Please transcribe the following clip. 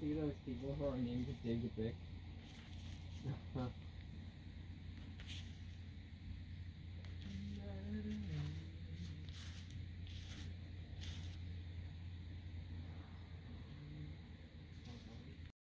see those people who are named Dick?